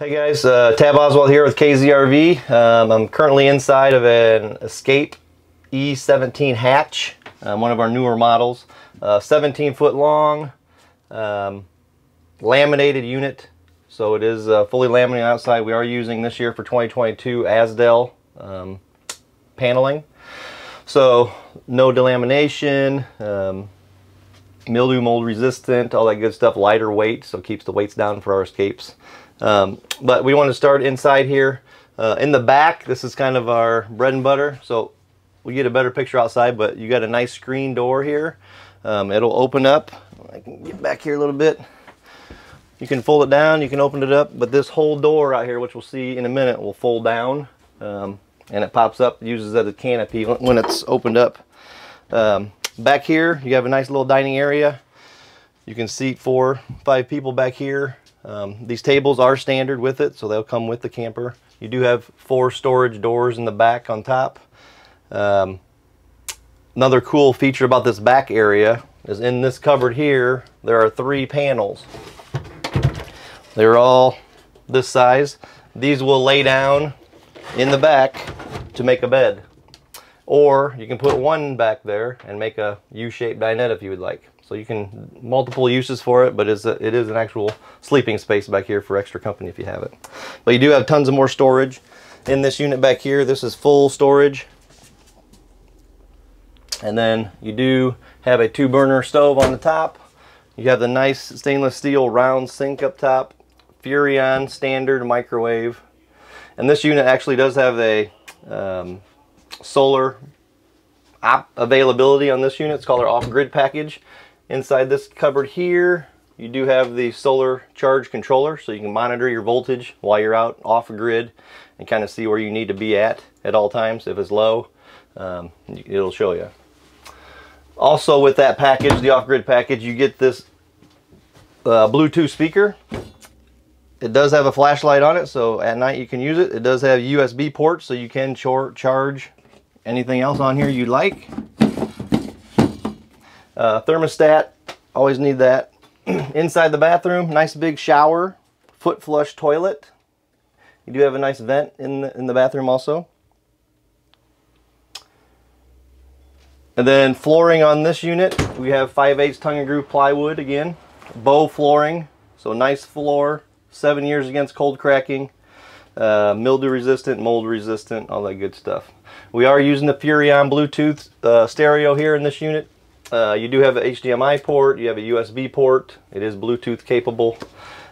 Hey guys, Tab Oswell here with KZRV. I'm currently inside of an Escape E17 HATCH, one of our newer models. 17 foot long, laminated unit, so it is fully laminated outside. We are using this year for 2022 Azdel paneling, so no delamination, mildew, mold resistant, all that good stuff. Lighter weight, so keeps the weights down for our escapes. But we want to start inside here. In the back, this is kind of our bread and butter, so we get a better picture outside, but you got a nice screen door here. It'll open up. I can get back here a little bit. You can fold it down, you can open it up, but this whole door out here, which we'll see in a minute, will fold down, and it pops up, uses as a canopy when it's opened up. Back here, you have a nice little dining area. You can seat 4-5 people back here. These tables are standard with it, so they'll come with the camper. You do have 4 storage doors in the back on top. Another cool feature about this back area is in this cupboard here, there are 3 panels. They're all this size. These will lay down in the back to make a bed. Or you can put one back there and make a U-shaped dinette if you would like. So you can multiple uses for it, but it is an actual sleeping space back here for extra company if you have it. But you do have tons of more storage in this unit back here. This is full storage. And then you do have a 2-burner stove on the top. You have the nice stainless steel round sink up top, Furrion standard microwave. And this unit actually does have a solar availability on this unit. It's called our off-grid package. Inside this cupboard here, you do have the solar charge controller, so you can monitor your voltage while you're out off-grid and kind of see where you need to be at all times. If it's low, it'll show you. Also with that package, the off-grid package, you get this Bluetooth speaker. It does have a flashlight on it, so at night you can use it. It does have USB ports, so you can charge anything else on here you'd like. Thermostat, always need that. Inside the bathroom, nice big shower, foot flush toilet. You do have a nice vent in the bathroom also. And then flooring on this unit, we have 5/8 tongue and groove plywood again. Bow flooring, so nice floor, 7 years against cold cracking. Mildew resistant, mold resistant, all that good stuff. We are using the Furrion Bluetooth stereo here in this unit. You do have an HDMI port, you have a USB port, it is Bluetooth capable.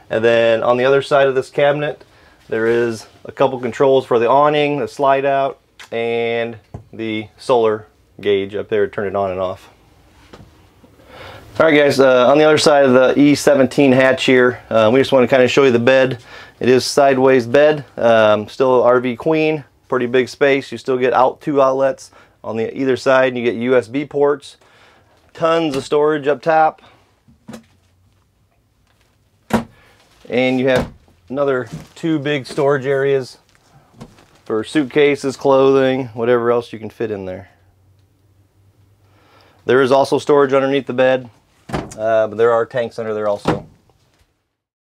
And then on the other side of this cabinet, there is a couple controls for the awning, the slide out, and the solar gauge up there to turn it on and off. Alright guys, on the other side of the E17 hatch here, we just want to kind of show you the bed. It is sideways bed, still RV queen, pretty big space. You still get two outlets on the either side, and you get USB ports, tons of storage up top, and you have another 2 big storage areas for suitcases, clothing, whatever else you can fit in there. There is also storage underneath the bed, but there are tanks under there also.